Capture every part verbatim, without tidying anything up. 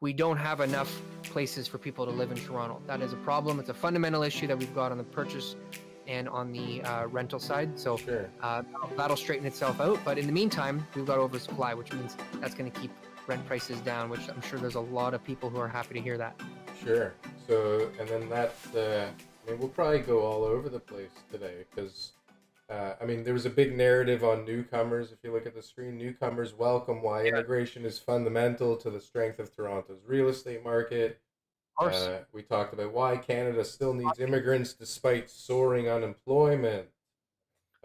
we don't have enough places for people to live in Toronto. That is a problem. It's a fundamental issue that we've got on the purchase and on the uh, rental side. So sure. uh, that'll, that'll straighten itself out. But in the meantime, we've got oversupply, which means that's going to keep rent prices down, which I'm sure there's a lot of people who are happy to hear that. Sure. So, and then that's, uh, I mean, we'll probably go all over the place today because, uh, I mean, there was a big narrative on newcomers. If you look at the screen, newcomers welcome why yeah. immigration is fundamental to the strength of Toronto's real estate market. Uh, we talked about why Canada still needs immigrants despite soaring unemployment.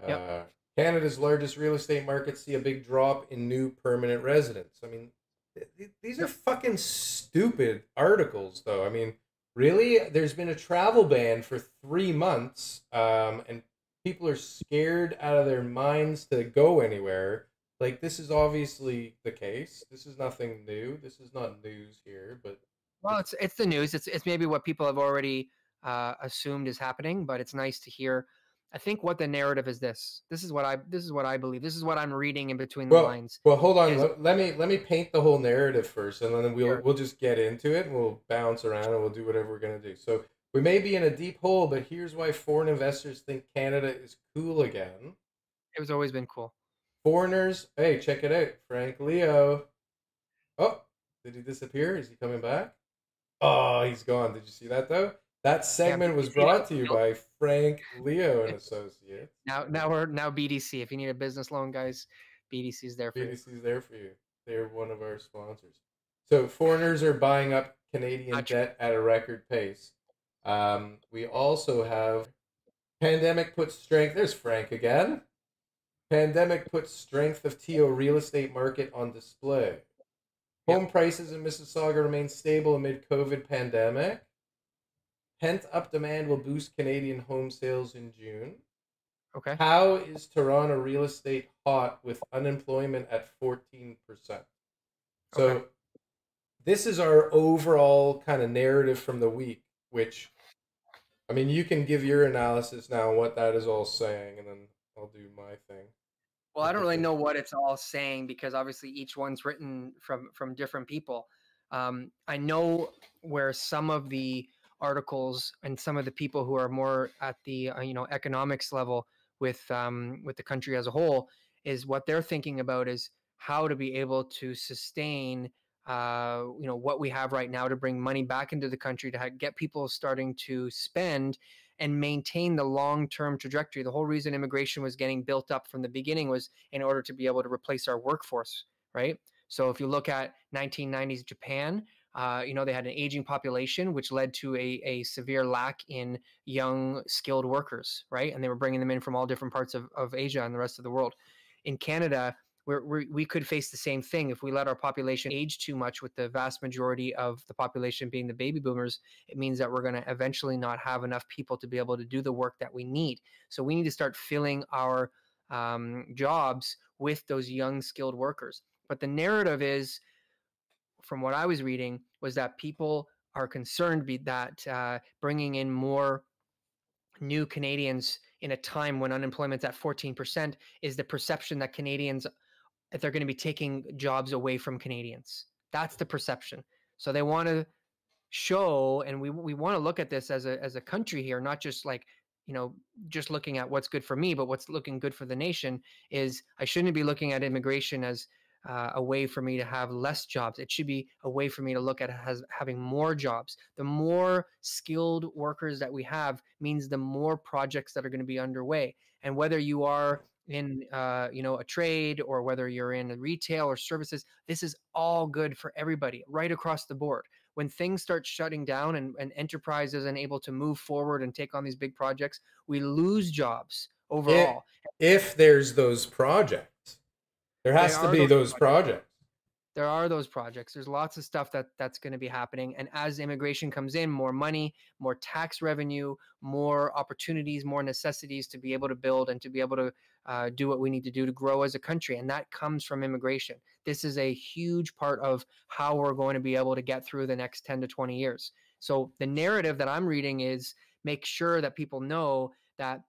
Uh, yep. Canada's largest real estate markets see a big drop in new permanent residents. I mean, th these are fucking stupid articles, though. I mean, really, there's been a travel ban for three months, um, and people are scared out of their minds to go anywhere. Like, this is obviously the case. This is nothing new. This is not news here, but... Well, it's it's the news. It's it's maybe what people have already uh, assumed is happening, but it's nice to hear. I think what the narrative is this. This is what I this is what I believe. This is what I'm reading in between the well, lines. Well, hold on. Is, let me let me paint the whole narrative first, and then we'll sure. we'll just get into it, and we'll bounce around, and we'll do whatever we're gonna do. So we may be in a deep hole, but here's why foreign investors think Canada is cool again. It was always been cool. Foreigners, hey, check it out, Frank Leo. Oh, did he disappear? Is he coming back? Oh, he's gone. Did you see that, though? That segment yeah, was brought to you by Frank Leo and Associates. Now, now we're now B D C. If you need a business loan, guys, B D C's there for you. B D C's there for you. They're one of our sponsors. So foreigners are buying up Canadian Not debt true. at a record pace. Um, we also have pandemic puts strength. There's Frank again. Pandemic puts strength of T O real estate market on display. Home prices in Mississauga remain stable amid COVID pandemic. Pent-up demand will boost Canadian home sales in June. Okay. How is Toronto real estate hot with unemployment at fourteen percent? So okay. this is our overall kind of narrative from the week, which, I mean, you can give your analysis now on what that is all saying, and then I'll do my thing. Well, I don't really know what it's all saying because obviously each one's written from from different people. Um, I know where some of the articles and some of the people who are more at the uh, you know economics level with um, with the country as a whole is what they're thinking about is how to be able to sustain uh, you know what we have right now to bring money back into the country to get people starting to spend and maintain the long-term trajectory. The whole reason immigration was getting built up from the beginning was in order to be able to replace our workforce, right? So if you look at nineteen nineties Japan, uh, you know, they had an aging population, which led to a, a severe lack in young, skilled workers, right? And they were bringing them in from all different parts of, of Asia and the rest of the world. In Canada, we're, we're, we could face the same thing. If we let our population age too much, with the vast majority of the population being the baby boomers, it means that we're going to eventually not have enough people to be able to do the work that we need. So we need to start filling our um, jobs with those young, skilled workers. But the narrative is, from what I was reading, was that people are concerned be that uh, bringing in more new Canadians in a time when unemployment's at fourteen percent is the perception that Canadians... if they're going to be taking jobs away from Canadians. That's the perception. So they want to show, and we, we want to look at this as a, as a country here, not just like, you know, just looking at what's good for me, but what's looking good for the nation is I shouldn't be looking at immigration as uh, a way for me to have less jobs. It should be a way for me to look at as having more jobs. The more skilled workers that we have means the more projects that are going to be underway. And whether you are in uh you know a trade or whether you're in retail or services, this is all good for everybody right across the board. When things start shutting down and, and enterprise isn't able to move forward and take on these big projects, we lose jobs overall. If, if there's those projects, there has to be those projects. There are those projects. There's lots of stuff that that's going to be happening. And as immigration comes in, more money, more tax revenue, more opportunities, more necessities to be able to build and to be able to uh, do what we need to do to grow as a country. And that comes from immigration. This is a huge part of how we're going to be able to get through the next ten to twenty years. So the narrative that I'm reading is make sure that people know that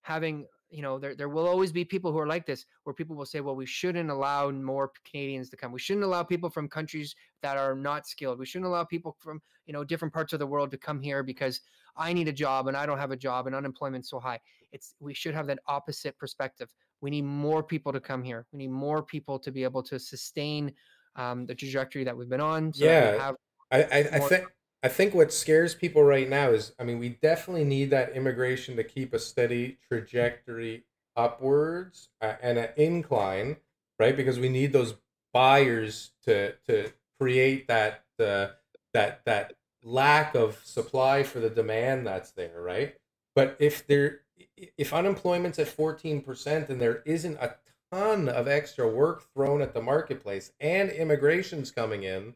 having you know, there, there will always be people who are like this, where people will say, well, we shouldn't allow more Canadians to come. We shouldn't allow people from countries that are not skilled. We shouldn't allow people from, you know, different parts of the world to come here because I need a job and I don't have a job and unemployment's so high. It's, we should have that opposite perspective. We need more people to come here. We need more people to be able to sustain um, the trajectory that we've been on. So yeah, we have I, I, I think, I think what scares people right now is, I mean, we definitely need that immigration to keep a steady trajectory upwards uh, and an incline, right? Because we need those buyers to to create that uh, that that lack of supply for the demand that's there, right? But if there, if unemployment's at fourteen percent and there isn't a ton of extra work thrown at the marketplace and immigration's coming in,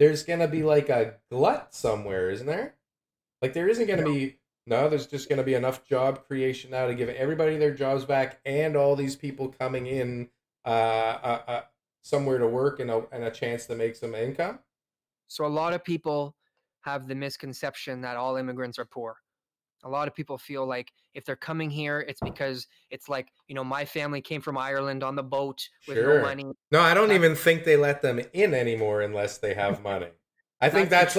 there's going to be like a glut somewhere, isn't there? Like there isn't going to be, no, there's just going to be enough job creation now to give everybody their jobs back and all these people coming in uh, uh, uh, somewhere to work and a, and a chance to make some income. So a lot of people have the misconception that all immigrants are poor. A lot of people feel like if they're coming here, it's because it's like, you know, my family came from Ireland on the boat with sure. no money. No, I don't that's, even think they let them in anymore unless they have money. I think that's, that's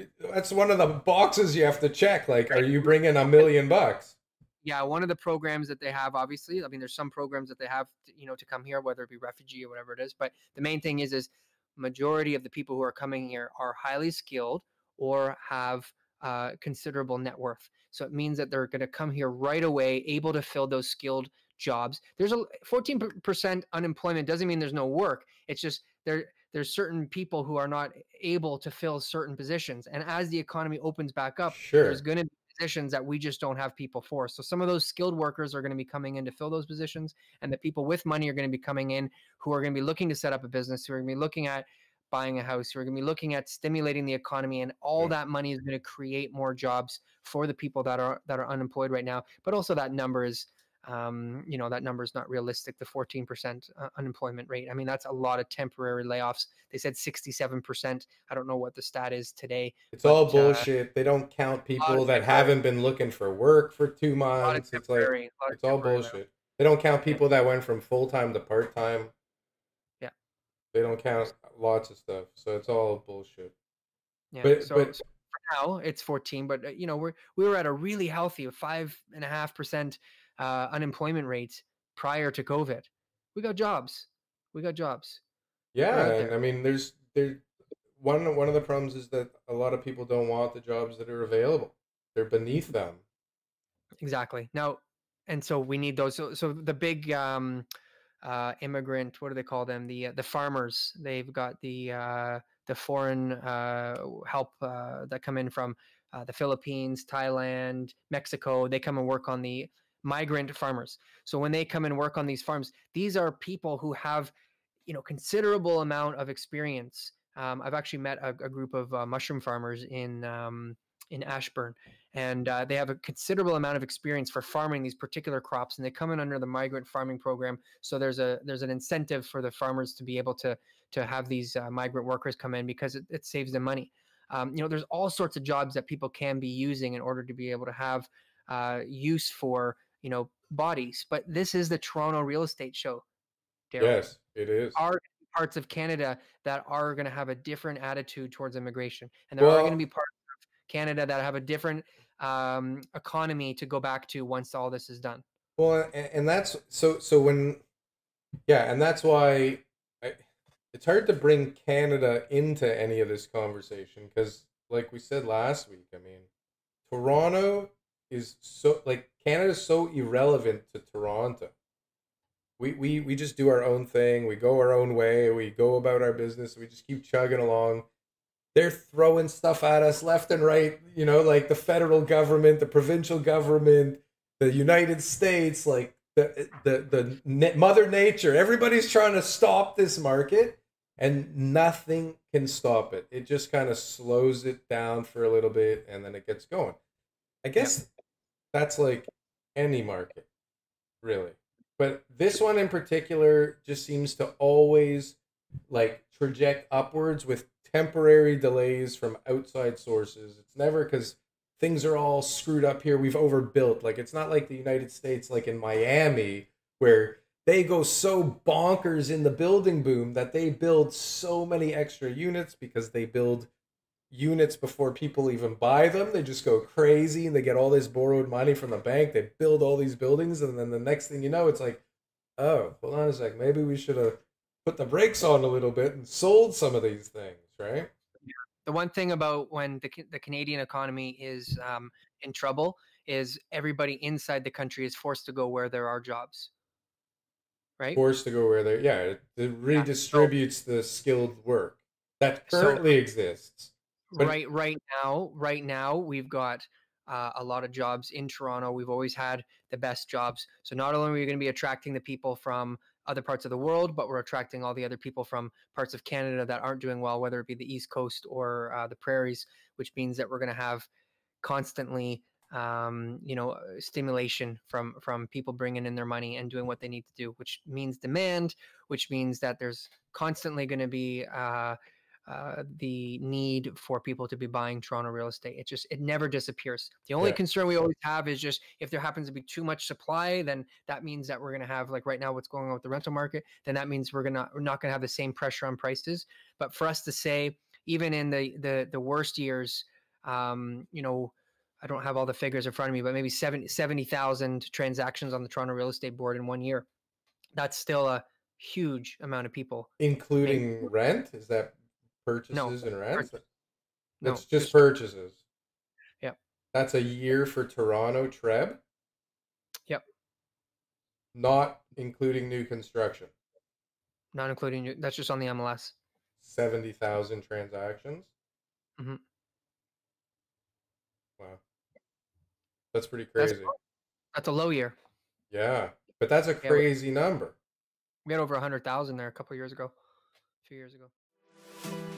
like, that's one of the boxes you have to check. Like, are you bringing a million bucks? Yeah, one of the programs that they have, obviously, I mean, there's some programs that they have, to, you know, to come here, whether it be refugee or whatever it is. But the main thing is, is majority of the people who are coming here are highly skilled or have uh, considerable net worth. So it means that they're going to come here right away, able to fill those skilled jobs. There's a fourteen percent unemployment doesn't mean there's no work. It's just there there's certain people who are not able to fill certain positions. And as the economy opens back up, sure. there's going to be positions that we just don't have people for. So some of those skilled workers are going to be coming in to fill those positions. And the people with money are going to be coming in who are going to be looking to set up a business, who are going to be looking at buying a house. We're going to be looking at stimulating the economy, and all that money is going to create more jobs for the people that are that are unemployed right now. But also, that number is, um, you know, that number is not realistic. The fourteen percent unemployment rate. I mean, that's a lot of temporary layoffs. They said sixty-seven percent. I don't know what the stat is today. It's but, all bullshit. Uh, they don't count people that haven't been looking for work for two months. It's like it's all bullshit. Though. They don't count people that went from full time to part time. They don't count lots of stuff, so it's all bullshit. Yeah. But, so, but so for now it's fourteen, but you know we're we were at a really healthy five and a half percent unemployment rate prior to COVID. We got jobs. We got jobs. Yeah, I mean, there's there one one of the problems is that a lot of people don't want the jobs that are available. They're beneath them. Exactly. Now, and so we need those. So so the big. Um, Uh, immigrant, what do they call them? The uh, the farmers. They've got the uh, the foreign uh, help uh, that come in from uh, the Philippines, Thailand, Mexico. They come and work on the migrant farmers. So when they come and work on these farms, these are people who have, you know, considerable amount of experience. Um, I've actually met a, a group of uh, mushroom farmers in um, in Ashburn. And uh, they have a considerable amount of experience for farming these particular crops, and they come in under the migrant farming program. So there's a there's an incentive for the farmers to be able to to have these uh, migrant workers come in because it, it saves them money. Um, you know, there's all sorts of jobs that people can be using in order to be able to have uh, use for you know bodies. But this is the Toronto real estate show, Darryl. Yes, it is. Our parts of Canada that are going to have a different attitude towards immigration, and there well, are going to be parts of Canada that have a different um economy to go back to once all this is done. Well, and, and that's so so when yeah and that's why I, it's hard to bring Canada into any of this conversation, because like we said last week, I mean, Toronto is so like Canada's so irrelevant to Toronto. We we we just do our own thing, we go our own way, we go about our business, we just keep chugging along. They're throwing stuff at us left and right, you know, like the federal government, the provincial government, the United States, like the the the Mother Nature. Everybody's trying to stop this market, and nothing can stop it. It just kind of slows it down for a little bit, and then it gets going. I guess yep. that's like any market, really. But this one in particular just seems to always like traject upwards with temporary delays from outside sources. It's never because things are all screwed up here. We've overbuilt. Like, it's not like the United States, like in Miami, where they go so bonkers in the building boom that they build so many extra units because they build units before people even buy them. They just go crazy and they get all this borrowed money from the bank. They build all these buildings, and then the next thing you know, it's like, oh, hold on a sec, maybe we should have put the brakes on a little bit and sold some of these things, right? The one thing about when the, the Canadian economy is um, in trouble is everybody inside the country is forced to go where there are jobs. Right? Forced to go where they're, yeah, it redistributes yeah. the skilled work that currently so, exists. But right, right now, right now, we've got uh, a lot of jobs in Toronto. We've always had the best jobs. So not only are we going to be attracting the people from other parts of the world, but we're attracting all the other people from parts of Canada that aren't doing well, whether it be the East Coast or uh, the prairies, which means that we're going to have constantly Um, you know, stimulation from from people bringing in their money and doing what they need to do, which means demand, which means that there's constantly going to be uh, uh, the need for people to be buying Toronto real estate. It just, it never disappears. The only yeah. concern we always have is just if there happens to be too much supply, then that means that we're going to have, like right now, what's going on with the rental market, then that means we're going to, we're not going to have the same pressure on prices. But for us to say, even in the, the, the worst years, um, you know, I don't have all the figures in front of me, but maybe seventy thousand transactions on the Toronto Real Estate Board in one year. That's still a huge amount of people. Including and, rent? Is that purchases no, and rent? Pur no, it's just purchases. Yep. That's a year for Toronto Treb? Yep. Not including new construction? Not including new. That's just on the M L S. seventy thousand transactions? Mm-hmm. Wow. That's pretty crazy. That's, that's a low year. Yeah, but that's a crazy yeah, we, number. We had over a hundred thousand there a couple of years ago, a few years ago.